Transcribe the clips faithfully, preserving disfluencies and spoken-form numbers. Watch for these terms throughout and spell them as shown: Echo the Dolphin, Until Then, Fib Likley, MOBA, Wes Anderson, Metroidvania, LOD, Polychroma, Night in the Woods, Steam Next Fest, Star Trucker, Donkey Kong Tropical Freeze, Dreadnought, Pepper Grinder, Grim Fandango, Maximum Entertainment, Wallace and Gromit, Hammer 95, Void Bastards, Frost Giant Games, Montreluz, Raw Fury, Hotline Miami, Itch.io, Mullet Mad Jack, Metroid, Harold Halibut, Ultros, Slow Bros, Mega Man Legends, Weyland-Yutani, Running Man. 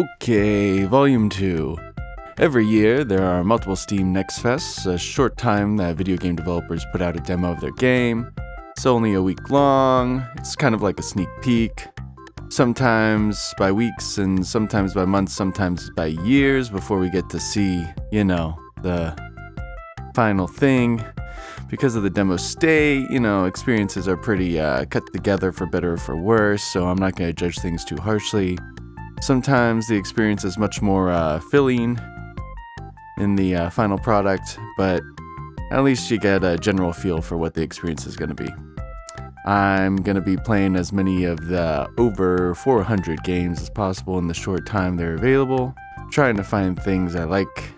Okay, Volume two. Every year, there are multiple Steam NextFests, a short time that video game developers put out a demo of their game. It's only a week long, it's kind of like a sneak peek. Sometimes by weeks, and sometimes by months, sometimes by years before we get to see, you know, the final thing. Because of the demo stay, you know, experiences are pretty uh, cut together for better or for worse, so I'm not going to judge things too harshly. Sometimes the experience is much more uh, filling in the uh, final product, but at least you get a general feel for what the experience is going to be. I'm going to be playing as many of the over four hundred games as possible in the short time they're available, trying to find things I like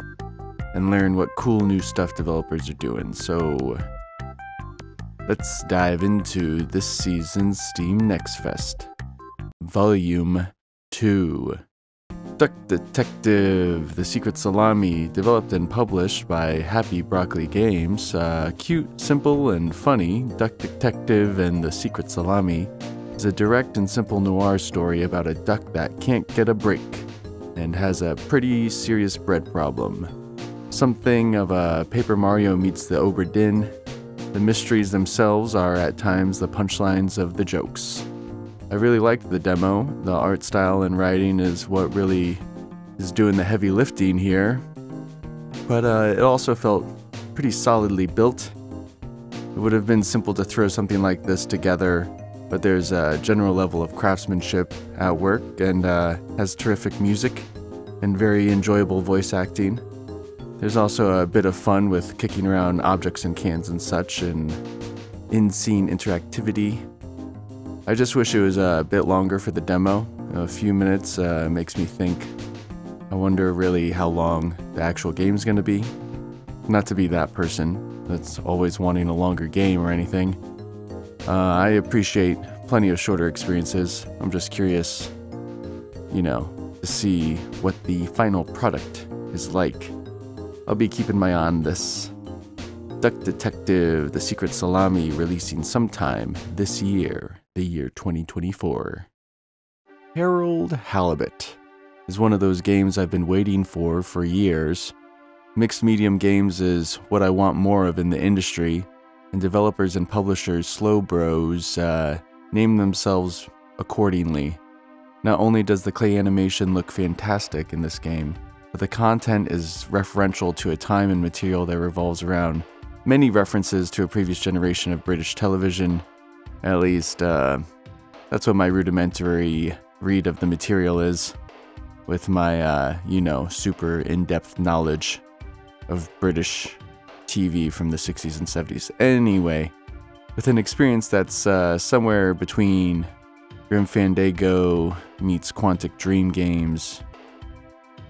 and learn what cool new stuff developers are doing. So let's dive into this season's Steam NextFest. Volume two. Duck Detective: The Secret Salami, developed and published by Happy Broccoli Games. Uh, cute, simple, and funny, Duck Detective and The Secret Salami is a direct and simple noir story about a duck that can't get a break and has a pretty serious bread problem. Something of a Paper Mario meets the Oberdin. The mysteries themselves are at times the punchlines of the jokes. I really liked the demo. The art style and writing is what really is doing the heavy lifting here. But uh, it also felt pretty solidly built. It would have been simple to throw something like this together, but there's a general level of craftsmanship at work, and uh, has terrific music and very enjoyable voice acting. There's also a bit of fun with kicking around objects and cans and such, and in-scene interactivity. I just wish it was a bit longer for the demo. A few minutes uh, makes me think. I wonder really how long the actual game's gonna be. Not to be that person that's always wanting a longer game or anything. Uh, I appreciate plenty of shorter experiences. I'm just curious, you know, to see what the final product is like. I'll be keeping my eye on this. Duck Detective: The Secret Salami, releasing sometime this year. The year twenty twenty-four. Harold Halibut is one of those games I've been waiting for for years. Mixed medium games is what I want more of in the industry, and developers and publishers Slow Bros uh, name themselves accordingly. Not only does the Klei animation look fantastic in this game, but the content is referential to a time and material that revolves around many references to a previous generation of British television. At least, uh, that's what my rudimentary read of the material is, with my, uh, you know, super in-depth knowledge of British T V from the sixties and seventies. Anyway, with an experience that's uh, somewhere between Grim Fandango meets Quantic Dream games,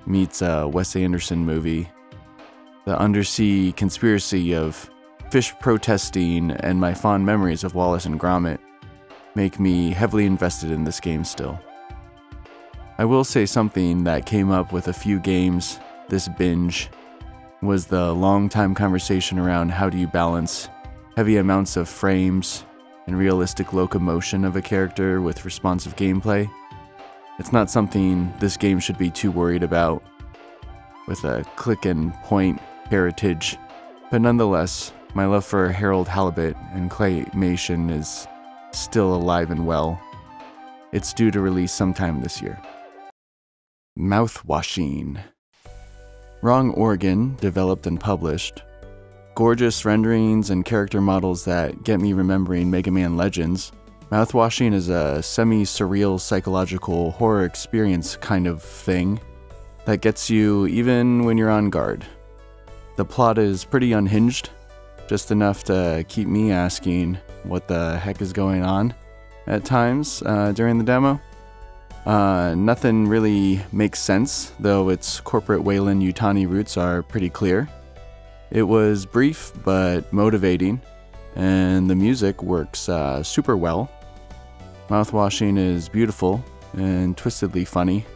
meets a Wes Anderson movie, the undersea conspiracy of fish protesting, and my fond memories of Wallace and Gromit make me heavily invested in this game still. I will say something that came up with a few games this binge was the long-time conversation around how do you balance heavy amounts of frames and realistic locomotion of a character with responsive gameplay. It's not something this game should be too worried about with a click and point heritage, but nonetheless, my love for Harold Halibut and Claymation is still alive and well. It's due to release sometime this year. Mouthwashing. Wrong Organ, developed and published. Gorgeous renderings and character models that get me remembering Mega Man Legends. Mouthwashing is a semi-surreal psychological horror experience kind of thing that gets you even when you're on guard. The plot is pretty unhinged, just enough to keep me asking what the heck is going on at times uh, during the demo. Uh, nothing really makes sense, though its corporate Weyland-Yutani roots are pretty clear. It was brief but motivating, and the music works uh, super well. Mouthwashing is beautiful and twistedly funny,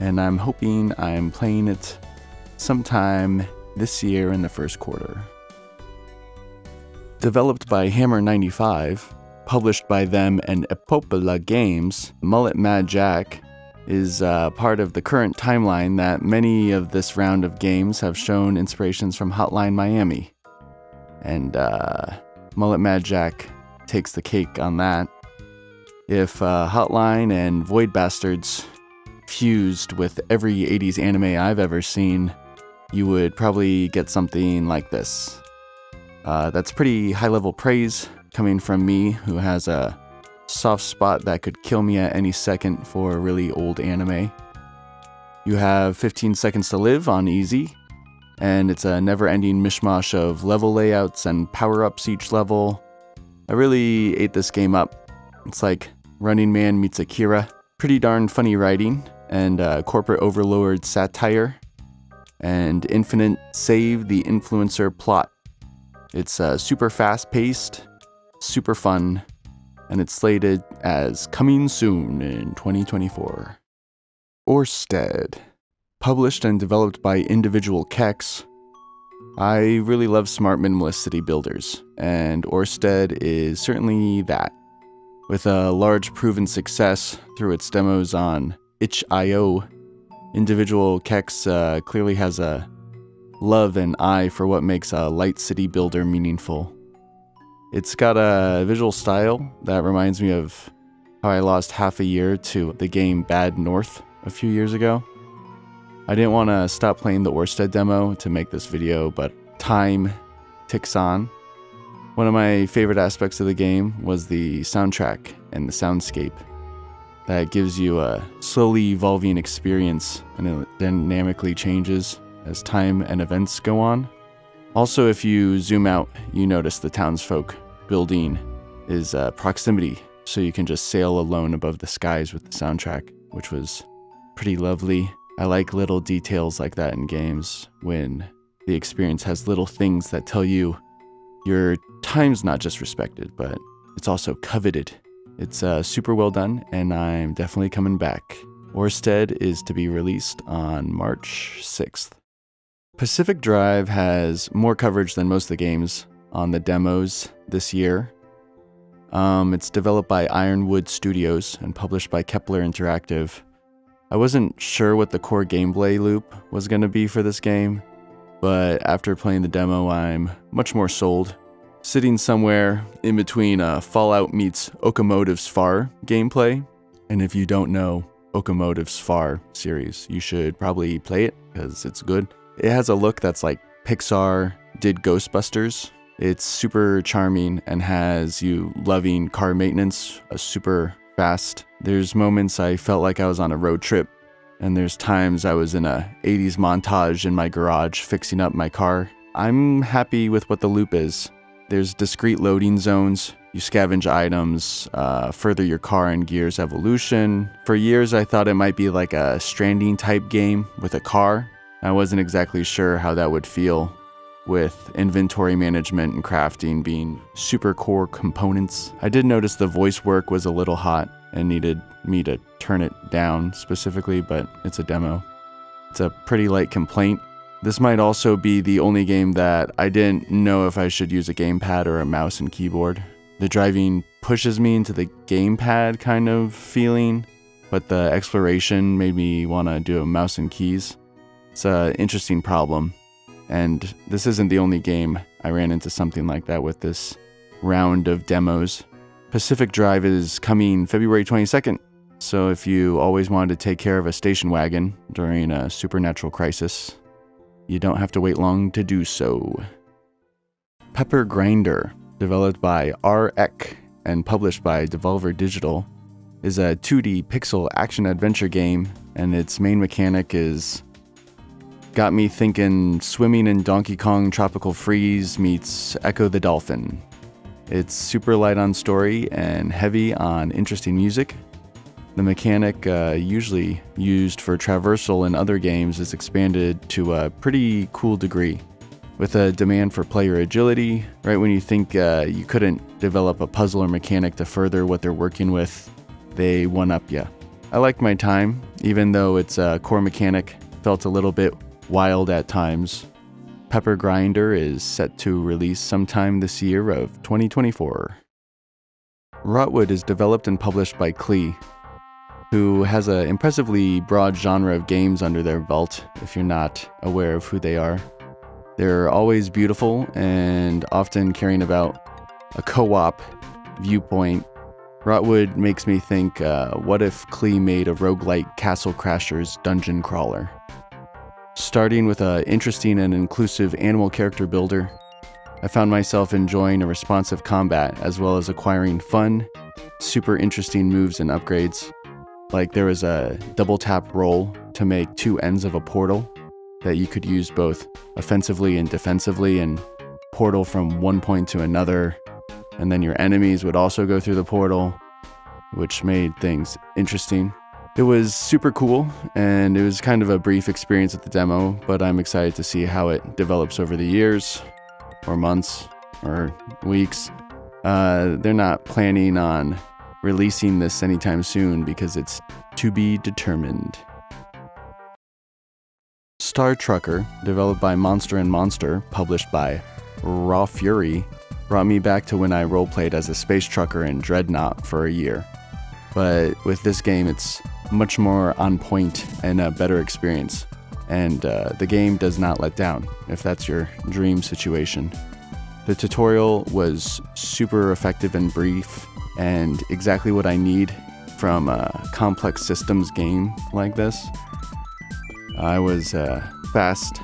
and I'm hoping I'm playing it sometime this year in the first quarter. Developed by Hammer ninety-five, published by them and Epopola Games, Mullet Mad Jack is uh, part of the current timeline that many of this round of games have shown inspirations from Hotline Miami. And uh, Mullet Mad Jack takes the cake on that. If uh, Hotline and Void Bastards fused with every eighties anime I've ever seen, you would probably get something like this. Uh, that's pretty high-level praise coming from me, who has a soft spot that could kill me at any second for really old anime. You have fifteen seconds to live on easy, and it's a never-ending mishmash of level layouts and power-ups each level. I really ate this game up. It's like Running Man meets Akira. Pretty darn funny writing, and uh, corporate overlord satire, and infinite save the influencer plot. It's uh, super fast-paced, super fun, and it's slated as coming soon in twenty twenty-four. Orrstead, published and developed by Individual Kex. I really love smart minimalist city builders, and Orrstead is certainly that, with a large proven success through its demos on itch dot i o. Individual Kex uh, clearly has a love and eye for what makes a light city builder meaningful. It's got a visual style that reminds me of how I lost half a year to the game Bad North a few years ago. I didn't want to stop playing the Orrstead demo to make this video, but time ticks on. One of my favorite aspects of the game was the soundtrack and the soundscape. That gives you a slowly evolving experience, and it dynamically changes as time and events go on. Also, if you zoom out, you notice the townsfolk building is uh, proximity, so you can just sail alone above the skies with the soundtrack, which was pretty lovely. I like little details like that in games, when the experience has little things that tell you your time's not just respected, but it's also coveted. It's uh, super well done, and I'm definitely coming back. Orrstead is to be released on March sixth. Pacific Drive has more coverage than most of the games on the demos this year. Um, it's developed by Ironwood Studios and published by Kepler Interactive. I wasn't sure what the core gameplay loop was going to be for this game, but after playing the demo, I'm much more sold. Sitting somewhere in between uh, Fallout meets Okomotiv's Far gameplay, and if you don't know Okomotiv's Far series, you should probably play it because it's good. It has a look that's like Pixar did Ghostbusters. It's super charming and has you loving car maintenance, a super fast. There's moments I felt like I was on a road trip, and there's times I was in a eighties montage in my garage fixing up my car. I'm happy with what the loop is. There's discrete loading zones. You scavenge items, uh, further your car and gear's evolution. For years, I thought it might be like a Stranding type game with a car. I wasn't exactly sure how that would feel, with inventory management and crafting being super core components. I did notice the voice work was a little hot and needed me to turn it down specifically, but it's a demo. It's a pretty light complaint. This might also be the only game that I didn't know if I should use a gamepad or a mouse and keyboard. The driving pushes me into the gamepad kind of feeling, but the exploration made me want to do a mouse and keys. It's an interesting problem, and this isn't the only game I ran into something like that with this round of demos. Pacific Drive is coming February twenty-second, so if you always wanted to take care of a station wagon during a supernatural crisis, you don't have to wait long to do so. Pepper Grinder, developed by R X and published by Devolver Digital, is a two D pixel action-adventure game, and its main mechanic is got me thinking swimming in Donkey Kong Tropical Freeze meets Echo the Dolphin. It's super light on story and heavy on interesting music. The mechanic uh, usually used for traversal in other games is expanded to a pretty cool degree, with a demand for player agility. Right when you think uh, you couldn't develop a puzzle or mechanic to further what they're working with, they one-up ya. I liked my time, even though its uh, core mechanic felt a little bit wild at times. Pepper Grinder is set to release sometime this year of twenty twenty-four. Rotwood is developed and published by Klei. who has an impressively broad genre of games under their belt, if you're not aware of who they are. They're always beautiful and often carrying about a co-op viewpoint. Rotwood makes me think, uh, what if Klei made a roguelike Castle Crashers dungeon crawler? Starting with an interesting and inclusive animal character builder, I found myself enjoying a responsive combat as well as acquiring fun, super interesting moves and upgrades. Like there was a double tap roll to make two ends of a portal that you could use both offensively and defensively, and portal from one point to another. And then your enemies would also go through the portal, which made things interesting. It was super cool, and it was kind of a brief experience at the demo, but I'm excited to see how it develops over the years, or months, or weeks. Uh, they're not planning on releasing this anytime soon because it's to be determined. Star Trucker, developed by Monster and Monster, published by Raw Fury, brought me back to when I roleplayed as a space trucker in Dreadnought for a year. But with this game, it's much more on point and a better experience. And uh, the game does not let down, if that's your dream situation. The tutorial was super effective and brief, and exactly what I need from a complex systems game like this. I was uh, fast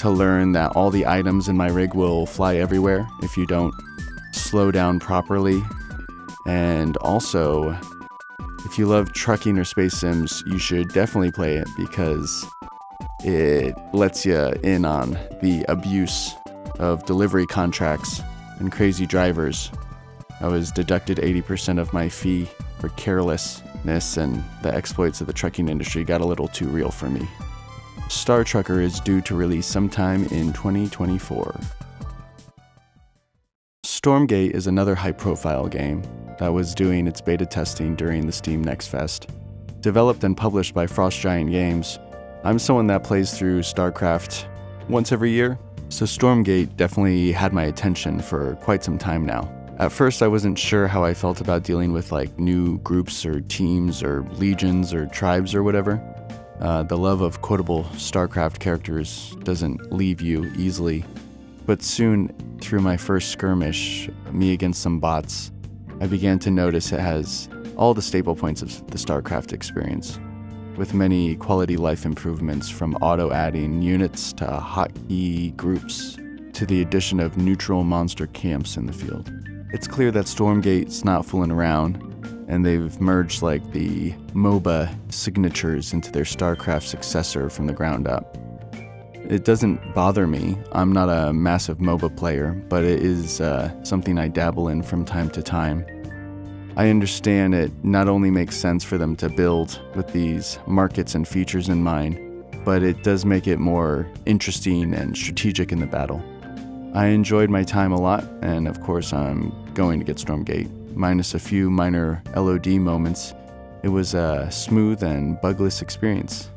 to learn that all the items in my rig will fly everywhere if you don't slow down properly. And also, if you love trucking or space sims, you should definitely play it because it lets you in on the abuse of delivery contracts and crazy drivers. I was deducted eighty percent of my fee for carelessness, and the exploits of the trucking industry got a little too real for me. Star Trucker is due to release sometime in twenty twenty-four. Stormgate is another high-profile game that was doing its beta testing during the Steam NextFest. Developed and published by Frost Giant Games, I'm someone that plays through StarCraft once every year, so Stormgate definitely had my attention for quite some time now. At first, I wasn't sure how I felt about dealing with like new groups or teams or legions or tribes or whatever. Uh, the love of quotable StarCraft characters doesn't leave you easily. But soon, through my first skirmish, me against some bots, I began to notice it has all the staple points of the StarCraft experience, with many quality life improvements from auto-adding units to hotkey groups, to the addition of neutral monster camps in the field. It's clear that Stormgate's not fooling around, and they've merged like the MOBA signatures into their StarCraft successor from the ground up. It doesn't bother me, I'm not a massive MOBA player, but it is uh, something I dabble in from time to time. I understand it not only makes sense for them to build with these markets and features in mind, but it does make it more interesting and strategic in the battle. I enjoyed my time a lot, and of course I'm going to get Stormgate. Minus a few minor L O D moments, it was a smooth and bugless experience.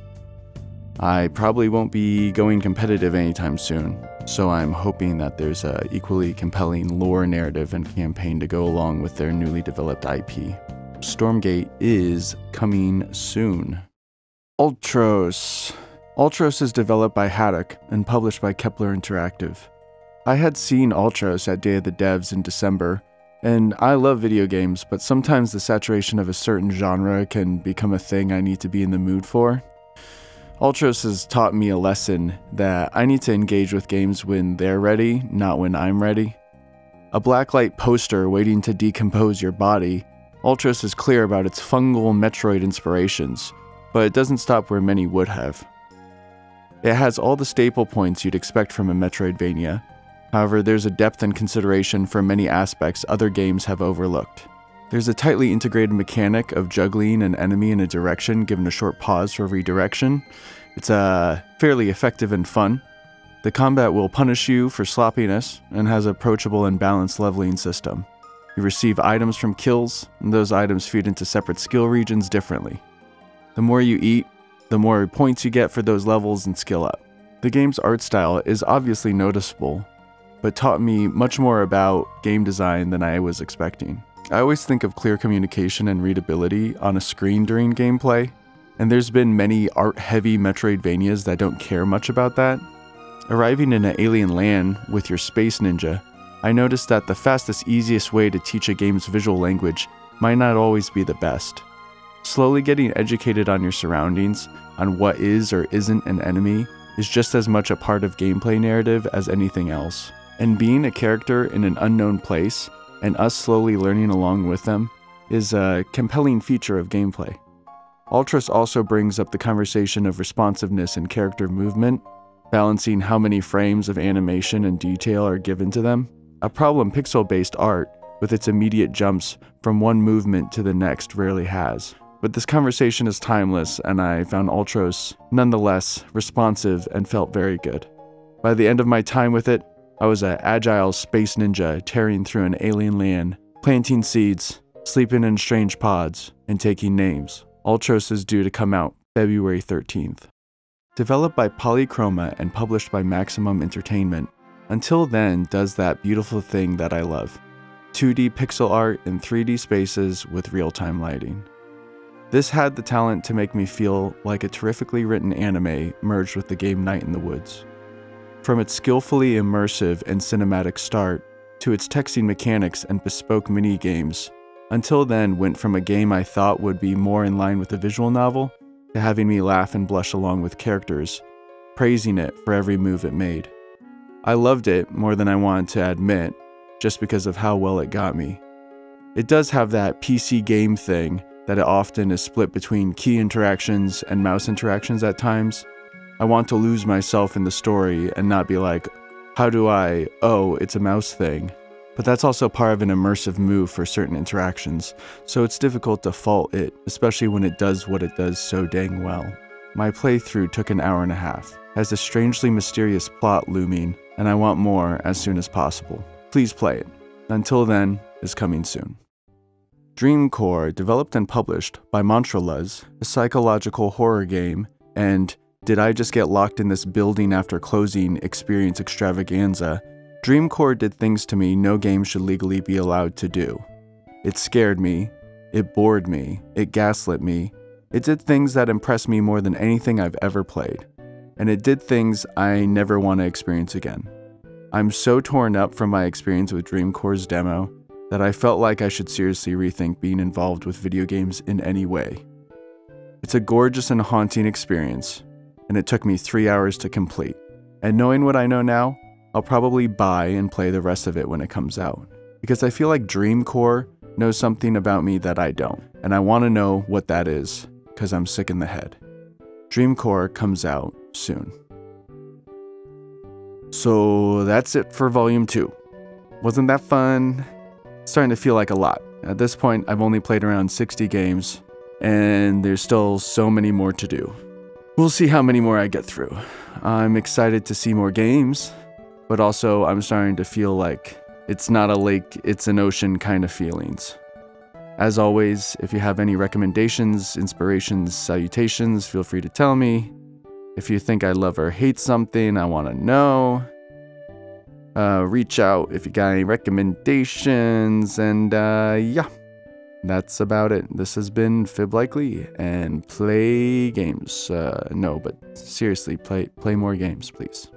I probably won't be going competitive anytime soon, so I'm hoping that there's an equally compelling lore narrative and campaign to go along with their newly developed I P. Stormgate is coming soon. Ultros. Ultros is developed by Haddock and published by Kepler Interactive. I had seen Ultros at Day of the Devs in December, and I love video games, but sometimes the saturation of a certain genre can become a thing I need to be in the mood for. Ultros has taught me a lesson that I need to engage with games when they're ready, not when I'm ready. A blacklight poster waiting to decompose your body, Ultros is clear about its fungal Metroid inspirations, but it doesn't stop where many would have. It has all the staple points you'd expect from a Metroidvania. However, there's a depth and consideration for many aspects other games have overlooked. There's a tightly integrated mechanic of juggling an enemy in a direction given a short pause for redirection. It's uh, fairly effective and fun. The combat will punish you for sloppiness and has an approachable and balanced leveling system. You receive items from kills, and those items feed into separate skill regions differently. The more you eat, the more points you get for those levels and skill up. The game's art style is obviously noticeable, but taught me much more about game design than I was expecting. I always think of clear communication and readability on a screen during gameplay, and there's been many art-heavy Metroidvanias that don't care much about that. Arriving in an alien land with your space ninja, I noticed that the fastest, easiest way to teach a game's visual language might not always be the best. Slowly getting educated on your surroundings, on what is or isn't an enemy, is just as much a part of gameplay narrative as anything else. And being a character in an unknown place, and us slowly learning along with them, is a compelling feature of gameplay. Ultros also brings up the conversation of responsiveness and character movement, balancing how many frames of animation and detail are given to them. A problem pixel-based art, with its immediate jumps from one movement to the next, rarely has. But this conversation is timeless, and I found Ultros, nonetheless, responsive and felt very good. By the end of my time with it, I was an agile space ninja tearing through an alien land, planting seeds, sleeping in strange pods, and taking names. Ultros is due to come out February thirteenth. Developed by Polychroma and published by Maximum Entertainment, Until Then does that beautiful thing that I love. two D pixel art in three D spaces with real-time lighting. This had the talent to make me feel like a terrifically written anime merged with the game Night in the Woods. From its skillfully immersive and cinematic start, to its texting mechanics and bespoke mini-games, Until Then went from a game I thought would be more in line with a visual novel, to having me laugh and blush along with characters, praising it for every move it made. I loved it more than I wanted to admit, just because of how well it got me. It does have that P C game thing that it often is split between key interactions and mouse interactions at times. I want to lose myself in the story and not be like, how do I, oh, it's a mouse thing. But that's also part of an immersive move for certain interactions, so it's difficult to fault it, especially when it does what it does so dang well. My playthrough took an hour and a half, has a strangely mysterious plot looming, and I want more as soon as possible. Please play it. Until Then is coming soon. Dreamcore, developed and published by Montreluz, a psychological horror game, and Did I Just Get Locked in This Building After Closing Experience Extravaganza, Dreamcore did things to me no game should legally be allowed to do. It scared me, it bored me, it gaslit me, it did things that impressed me more than anything I've ever played. And it did things I never want to experience again. I'm so torn up from my experience with Dreamcore's demo that I felt like I should seriously rethink being involved with video games in any way. It's a gorgeous and haunting experience, and it took me three hours to complete. And knowing what I know now, I'll probably buy and play the rest of it when it comes out, because I feel like Dreamcore knows something about me that I don't, and I want to know what that is, because I'm sick in the head. Dreamcore comes out soon. So that's it for Volume two. Wasn't that fun? It's starting to feel like a lot. At this point, I've only played around sixty games, and there's still so many more to do. We'll see how many more I get through. I'm excited to see more games, but also I'm starting to feel like it's not a lake, it's an ocean kind of feelings. As always, if you have any recommendations, inspirations, salutations, feel free to tell me. If you think I love or hate something, I want to know. Uh, reach out if you got any recommendations, and uh, yeah, that's about it. This has been Fib Likely, and play games. Uh, no, but seriously, play play more games, please.